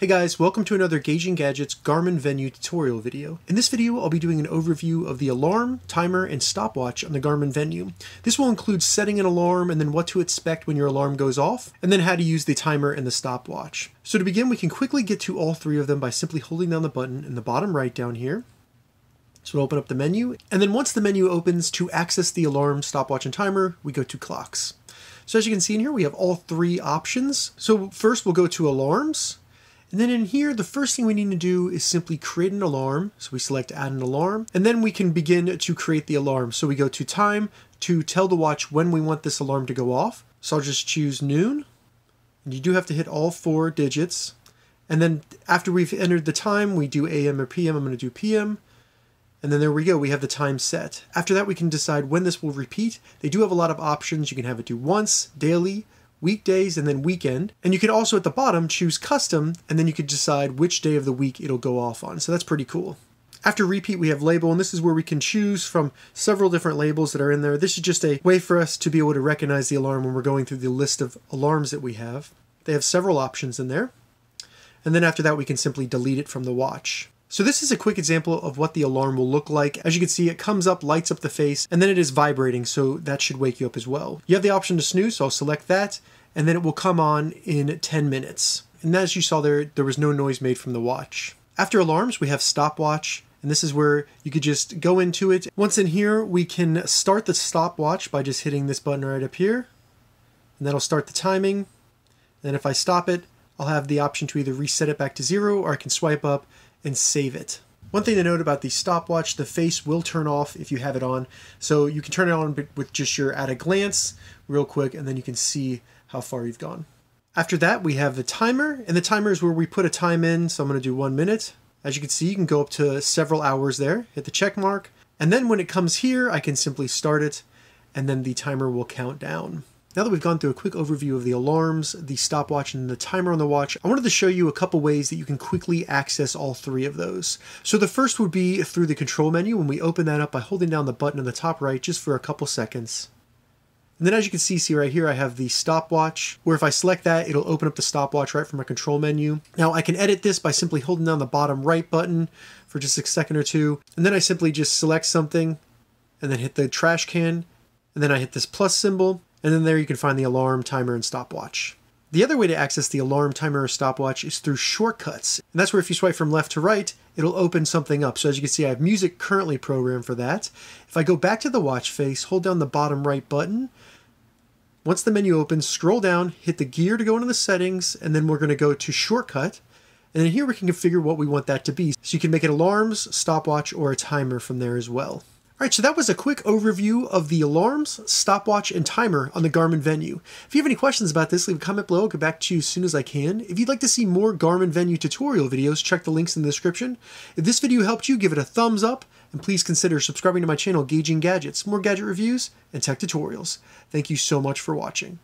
Hey guys, welcome to another Gauging Gadgets Garmin Venu tutorial video. In this video, I'll be doing an overview of the alarm, timer, and stopwatch on the Garmin Venu. This will include setting an alarm and then what to expect when your alarm goes off, and then how to use the timer and the stopwatch. So to begin, we can quickly get to all three of them by simply holding down the button in the bottom right down here. So we'll open up the menu, and then once the menu opens, to access the alarm, stopwatch, and timer, we go to clocks. So as you can see in here, we have all three options. So first we'll go to alarms. And then in here, the first thing we need to do is simply create an alarm. So we select add an alarm, and then we can begin to create the alarm. So we go to time to tell the watch when we want this alarm to go off. So I'll just choose noon. And you do have to hit all four digits. And then after we've entered the time, we do AM or PM. I'm going to do PM. And then there we go, we have the time set. After that, we can decide when this will repeat. They do have a lot of options. You can have it do once, daily, weekdays, and then weekend. And you can also at the bottom choose custom, and then you could decide which day of the week it'll go off on. So that's pretty cool. After repeat, we have label, and this is where we can choose from several different labels that are in there. This is just a way for us to be able to recognize the alarm when we're going through the list of alarms that we have. They have several options in there. And then after that, we can simply delete it from the watch. So this is a quick example of what the alarm will look like. As you can see, it comes up, lights up the face, and then it is vibrating, so that should wake you up as well. You have the option to snooze, so I'll select that, and then it will come on in 10 minutes. And as you saw there was no noise made from the watch. After alarms, we have stopwatch, and this is where you could just go into it. Once in here, we can start the stopwatch by just hitting this button right up here, and that'll start the timing. Then if I stop it, I'll have the option to either reset it back to 0, or I can swipe up and save it. One thing to note about the stopwatch, the face will turn off if you have it on. So you can turn it on with just your at a glance real quick, and then you can see how far you've gone. After that, we have the timer, and the timer is where we put a time in. So I'm going to do 1 minute. As you can see, you can go up to several hours there, hit the check mark. And then when it comes here, I can simply start it, and then the timer will count down. Now that we've gone through a quick overview of the alarms, the stopwatch, and the timer on the watch, I wanted to show you a couple ways that you can quickly access all three of those. So the first would be through the control menu, when we open that up by holding down the button on the top right just for a couple seconds. And then as you can see right here, I have the stopwatch, where if I select that, it'll open up the stopwatch right from my control menu. Now I can edit this by simply holding down the bottom right button for just a second or two, and then I simply just select something, and then hit the trash can, and then I hit this plus symbol, and then there you can find the alarm, timer, and stopwatch. The other way to access the alarm, timer, or stopwatch is through shortcuts. And that's where if you swipe from left to right, it'll open something up. So as you can see, I have music currently programmed for that. If I go back to the watch face, hold down the bottom right button, once the menu opens, scroll down, hit the gear to go into the settings, and then we're going to go to shortcut. And then here we can configure what we want that to be. So you can make it alarms, stopwatch, or a timer from there as well. All right, so that was a quick overview of the alarms, stopwatch, and timer on the Garmin Venu. If you have any questions about this, leave a comment below. I'll get back to you as soon as I can. If you'd like to see more Garmin Venu tutorial videos, check the links in the description. If this video helped you, give it a thumbs up, and please consider subscribing to my channel, Gauging Gadgets, more gadget reviews and tech tutorials. Thank you so much for watching.